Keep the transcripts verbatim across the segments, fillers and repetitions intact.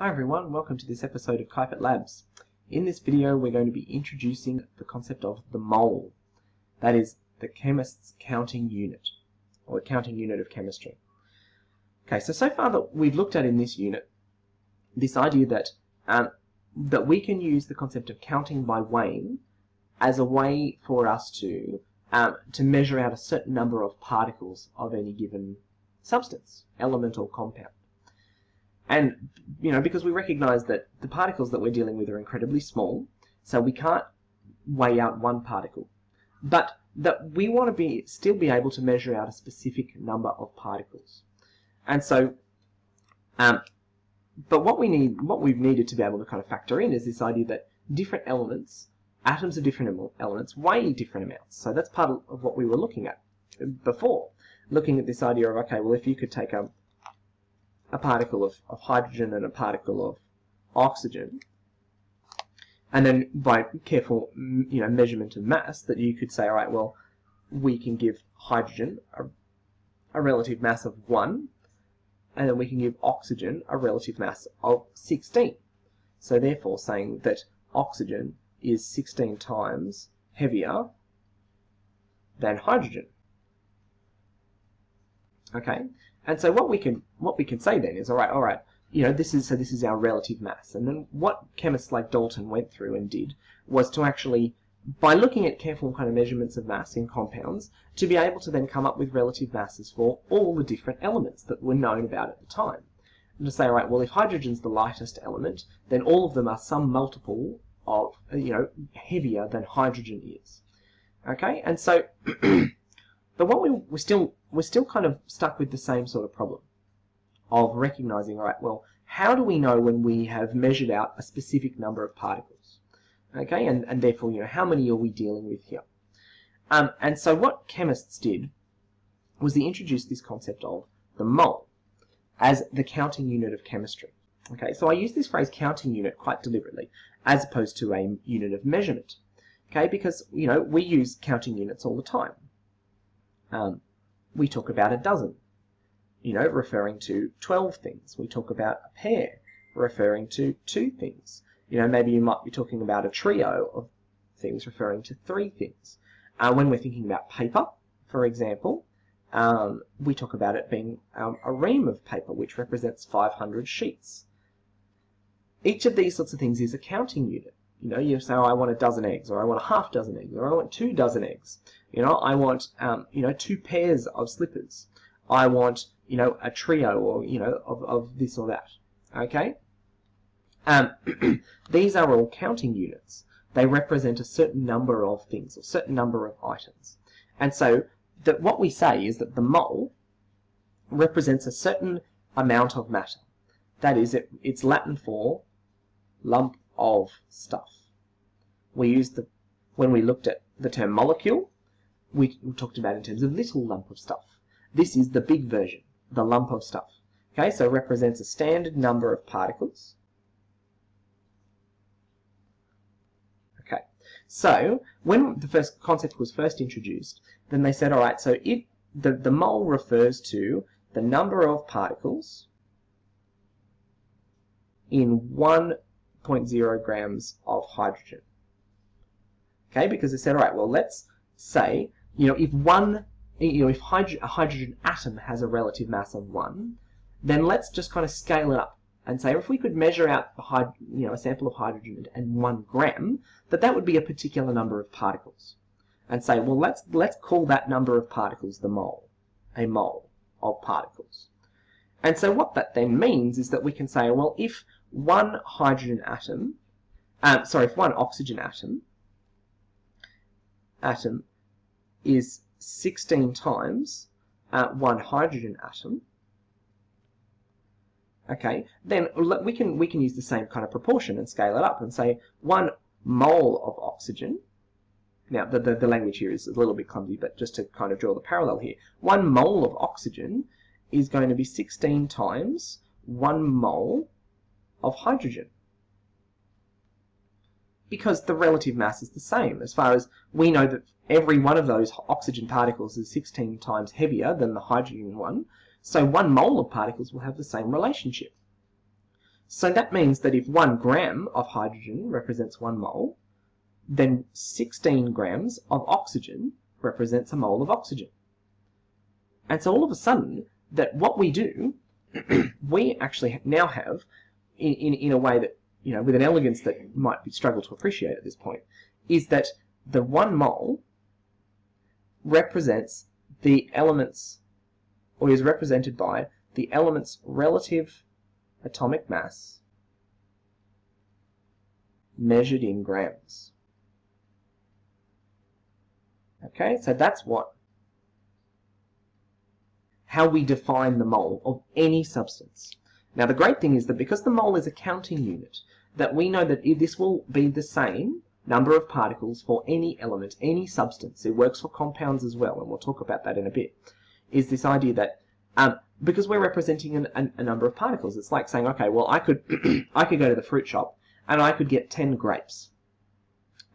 Hi everyone, welcome to this episode of Keipert Labs. In this video we're going to be introducing the concept of the mole, that is the chemist's counting unit, or the counting unit of chemistry. Okay, so so far that we've looked at in this unit, this idea that, um, that we can use the concept of counting by weighing as a way for us to, um, to measure out a certain number of particles of any given substance, element or compound. And, you know, because we recognize that the particles that we're dealing with are incredibly small, so we can't weigh out one particle, but that we want to be still be able to measure out a specific number of particles. And so, um, but what we need, what we've needed to be able to kind of factor in is this idea that different elements, atoms of different elements, weigh different amounts. So that's part of what we were looking at before, looking at this idea of, okay, well, if you could take a a particle of, of hydrogen and a particle of oxygen, and then by careful you know measurement of mass, that you could say, all right, well, we can give hydrogen a, a relative mass of one, and then we can give oxygen a relative mass of sixteen. So therefore saying that oxygen is sixteen times heavier than hydrogen. Okay, and so what we can what we can say then is, all right, all right, you know, this is so this is our relative mass. And then what chemists like Dalton went through and did was to actually, by looking at careful kind of measurements of mass in compounds, to be able to then come up with relative masses for all the different elements that were known about at the time. And to say, all right, well, if hydrogen's the lightest element, then all of them are some multiple of, you know, heavier than hydrogen is. Okay, and so but what we we're still we're still kind of stuck with the same sort of problem of recognizing, all right, well, how do we know when we have measured out a specific number of particles? Okay, and, and therefore, you know, how many are we dealing with here? Um, and so what chemists did was they introduced this concept of the mole as the counting unit of chemistry. Okay, so I use this phrase counting unit quite deliberately as opposed to a unit of measurement. Okay, because, you know, we use counting units all the time. Um, we talk about a dozen, you know, referring to twelve things. We talk about a pair, referring to two things. You know, maybe you might be talking about a trio of things, referring to three things. Uh, when we're thinking about paper, for example, um, we talk about it being um, a ream of paper, which represents five hundred sheets. Each of these sorts of things is a counting unit. You know, you say, oh, I want a dozen eggs, or I want a half dozen eggs, or I want two dozen eggs. You know, I want, um, you know, two pairs of slippers. I want, you know, a trio, or, you know, of, of this or that. Okay? Um, these are all counting units. They represent a certain number of things, or certain number of items. And so that what we say is that the mole represents a certain amount of matter. That is, it, it's Latin for lump of stuff. We used the when we looked at the term molecule, we talked about in terms of little lump of stuff. This is the big version, the lump of stuff. Okay, so it represents a standard number of particles. Okay, so when the first concept was first introduced, then they said, all right, so if the, the mole refers to the number of particles in one zero point zero grams of hydrogen. Okay, because they said, all right, well, let's say, you know, if one, you know, if hydro a hydrogen atom has a relative mass of one, then let's just kind of scale it up and say, if we could measure out the hyd you know, a sample of hydrogen and one gram, that that would be a particular number of particles, and say, well, let's let's call that number of particles the mole, a mole of particles. And so what that then means is that we can say, well, if one hydrogen atom, um, sorry, if one oxygen atom, atom is sixteen times uh, one hydrogen atom. Okay, then we can we can use the same kind of proportion and scale it up and say one mole of oxygen. Now the the, the language here is a little bit clumsy, but just to kind of draw the parallel here, one mole of oxygen is going to be sixteen times one mole of hydrogen, because the relative mass is the same. As far as we know, that every one of those oxygen particles is sixteen times heavier than the hydrogen one, so one mole of particles will have the same relationship. So that means that if one gram of hydrogen represents one mole, then sixteen grams of oxygen represents a mole of oxygen. And so all of a sudden, that what we do, we actually now have, in, in, in a way that, you know, with an elegance that might be struggle to appreciate at this point, is that the one mole represents the elements, or is represented by, the element's relative atomic mass measured in grams. Okay, so that's what, how we define the mole of any substance. Now the great thing is that because the mole is a counting unit, that we know that this will be the same number of particles for any element, any substance. It works for compounds as well, and we'll talk about that in a bit, is this idea that um, because we're representing an, an, a number of particles, it's like saying, okay, well, I could I could go to the fruit shop and I could get ten grapes,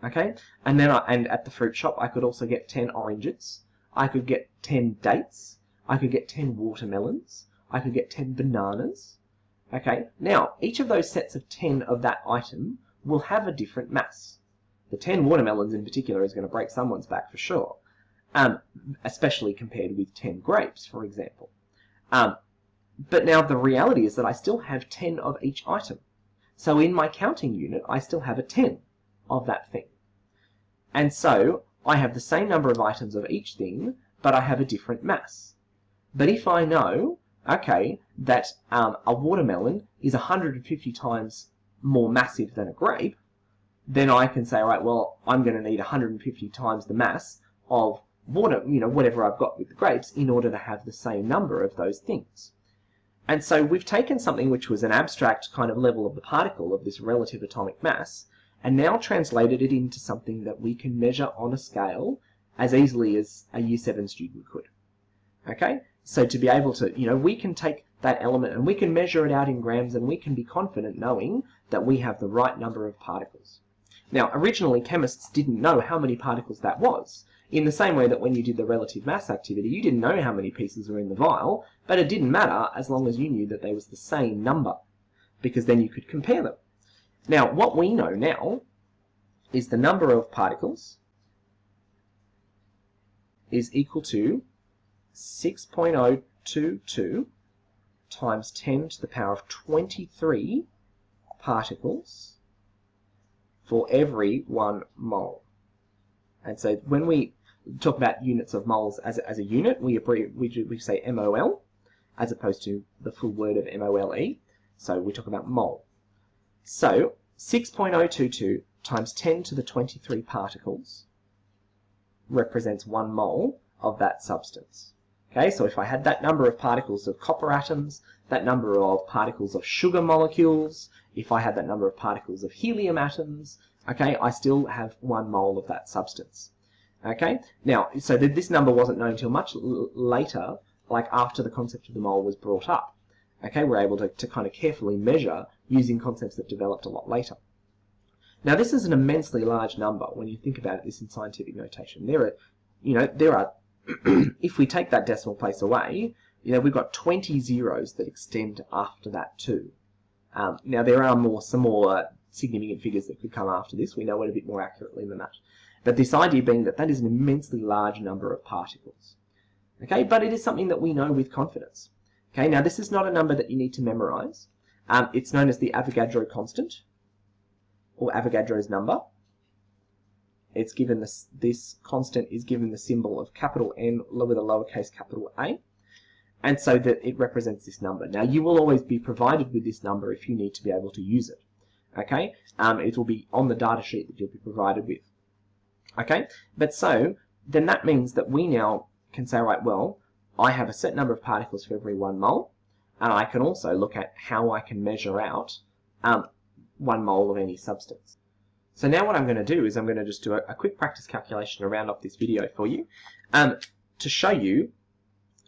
okay, and then I, and at the fruit shop I could also get ten oranges, I could get ten dates, I could get ten watermelons, I could get ten bananas, okay. Now each of those sets of ten of that item will have a different mass. The ten watermelons in particular is going to break someone's back for sure, um, especially compared with ten grapes, for example. Um, but now the reality is that I still have ten of each item. So in my counting unit, I still have a ten of that thing. And so I have the same number of items of each thing, but I have a different mass. But if I know, okay, that um, a watermelon is one hundred fifty times more massive than a grape, then I can say, right, well, I'm going to need one hundred fifty times the mass of water, you know, whatever I've got with the grapes, in order to have the same number of those things. And so we've taken something which was an abstract kind of level of the particle of this relative atomic mass, and now translated it into something that we can measure on a scale as easily as a year seven student could. Okay? So to be able to, you know, we can take that element and we can measure it out in grams, and we can be confident knowing that we have the right number of particles. Now, originally chemists didn't know how many particles that was, in the same way that when you did the relative mass activity, you didn't know how many pieces were in the vial, but it didn't matter as long as you knew that they was the same number, because then you could compare them. Now, what we know now is the number of particles is equal to six point zero two two times ten to the power of twenty-three particles for every one mole. And so when we talk about units of moles as a, as a unit, we, we, we say mol, as opposed to the full word of mole, so we talk about mole. So six point zero two two times ten to the twenty-three particles represents one mole of that substance. Okay, so if I had that number of particles of copper atoms, that number of particles of sugar molecules, if I had that number of particles of helium atoms, okay, I still have one mole of that substance. Okay, now, so th this number wasn't known until much l later, like after the concept of the mole was brought up. Okay, we're able to, to kind of carefully measure using concepts that developed a lot later. Now, this is an immensely large number when you think about this in scientific notation. There are, you know, there are, if we take that decimal place away, you know, we've got twenty zeros that extend after that too. Um, now there are more, some more uh, significant figures that could come after this. We know it a bit more accurately than that. But this idea being that that is an immensely large number of particles. Okay, but it is something that we know with confidence. Okay, now this is not a number that you need to memorize. Um, it's known as the Avogadro constant, or Avogadro's number. It's given this, this constant is given the symbol of capital N with a lowercase capital a, and so that it represents this number. Now, you will always be provided with this number if you need to be able to use it, okay? Um, it will be on the data sheet that you'll be provided with, okay? But so, then that means that we now can say, right, well, I have a set number of particles for every one mole, and I can also look at how I can measure out um, one mole of any substance. So now what I'm going to do is I'm going to just do a, a quick practice calculation to round off this video for you, um, to show you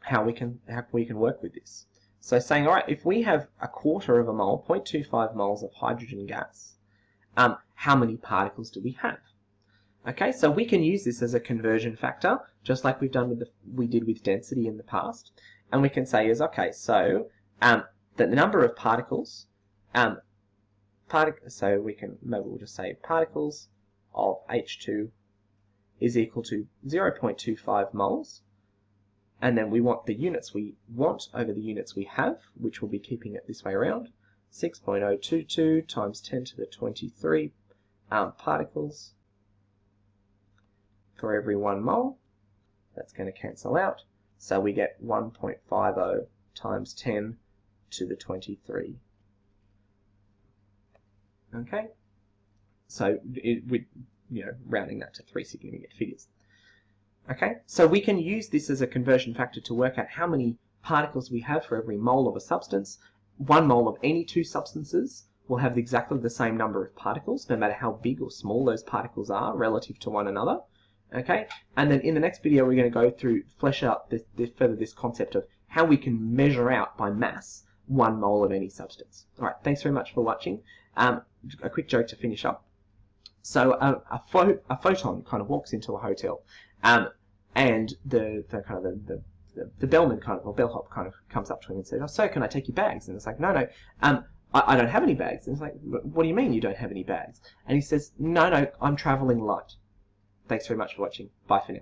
how we can how we can work with this. So saying, all right, if we have a quarter of a mole, zero point two five moles of hydrogen gas, um, how many particles do we have? Okay, so we can use this as a conversion factor, just like we've done with the, we did with density in the past, and we can say is okay, so um, that the number of particles Um, partic so we can, maybe we'll just say particles of H two is equal to zero point two five moles, and then we want the units we want over the units we have, which we'll be keeping it this way around, six point zero two two times ten to the twenty-three um, particles for every one mole. That's going to cancel out, so we get one point five zero times ten to the twenty-three. Okay, so it, with you know rounding that to three significant figures. Okay, so we can use this as a conversion factor to work out how many particles we have for every mole of a substance. One mole of any two substances will have exactly the same number of particles, no matter how big or small those particles are relative to one another. Okay, and then in the next video we're going to go through, flesh out this, this, further this concept of how we can measure out by mass one mole of any substance. Alright, thanks very much for watching. Um, a quick joke to finish up. So a, a, pho a photon kind of walks into a hotel, um, and the, the kind of the, the, the bellman kind of or bellhop kind of comes up to him and says, "Oh, sir, can I take your bags?" And it's like, "No, no, um, I, I don't have any bags." And it's like, "What do you mean you don't have any bags?" And he says, "No, no, I'm travelling light." Thanks very much for watching. Bye for now.